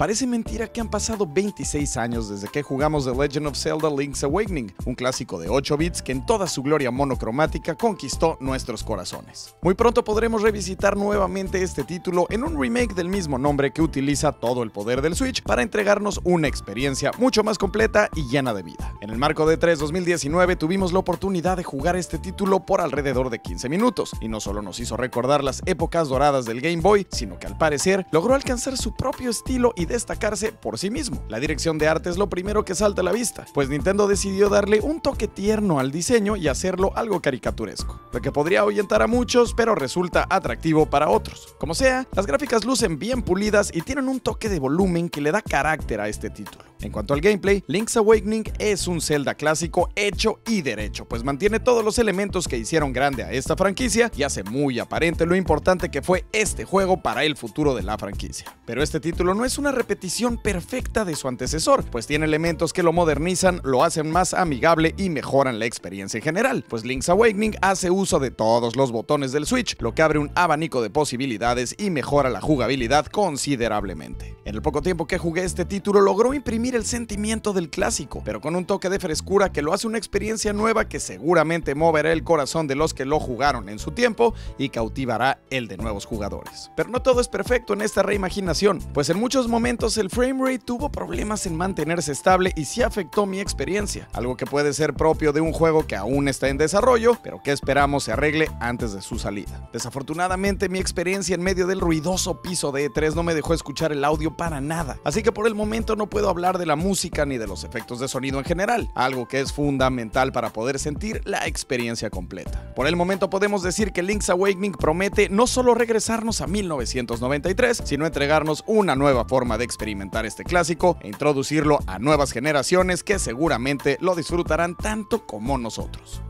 Parece mentira que han pasado 26 años desde que jugamos The Legend of Zelda Link's Awakening, un clásico de 8 bits que en toda su gloria monocromática conquistó nuestros corazones. Muy pronto podremos revisitar nuevamente este título en un remake del mismo nombre que utiliza todo el poder del Switch para entregarnos una experiencia mucho más completa y llena de vida. En el marco de E3 2019 tuvimos la oportunidad de jugar este título por alrededor de 15 minutos, y no solo nos hizo recordar las épocas doradas del Game Boy, sino que al parecer logró alcanzar su propio estilo y destacarse por sí mismo. La dirección de arte es lo primero que salta a la vista, pues Nintendo decidió darle un toque tierno al diseño y hacerlo algo caricaturesco, lo que podría ahuyentar a muchos, pero resulta atractivo para otros. Como sea, las gráficas lucen bien pulidas y tienen un toque de volumen que le da carácter a este título. En cuanto al gameplay, Link's Awakening es un Zelda clásico hecho y derecho, pues mantiene todos los elementos que hicieron grande a esta franquicia y hace muy aparente lo importante que fue este juego para el futuro de la franquicia. Pero este título no es una repetición perfecta de su antecesor, pues tiene elementos que lo modernizan, lo hacen más amigable y mejoran la experiencia en general, pues Link's Awakening hace uso de todos los botones del Switch, lo que abre un abanico de posibilidades y mejora la jugabilidad considerablemente. En el poco tiempo que jugué este título logró imprimir el sentimiento del clásico, pero con un toque de frescura que lo hace una experiencia nueva que seguramente moverá el corazón de los que lo jugaron en su tiempo y cautivará el de nuevos jugadores. Pero no todo es perfecto en esta reimaginación, pues en muchos momentos el framerate tuvo problemas en mantenerse estable y sí afectó mi experiencia, algo que puede ser propio de un juego que aún está en desarrollo, pero que esperamos se arregle antes de su salida. Desafortunadamente, mi experiencia en medio del ruidoso piso de E3 no me dejó escuchar el audio para nada, así que por el momento no puedo hablar de la música ni de los efectos de sonido en general, algo que es fundamental para poder sentir la experiencia completa. Por el momento podemos decir que Link's Awakening promete no solo regresarnos a 1993, sino entregarnos una nueva forma de experimentar este clásico e introducirlo a nuevas generaciones que seguramente lo disfrutarán tanto como nosotros.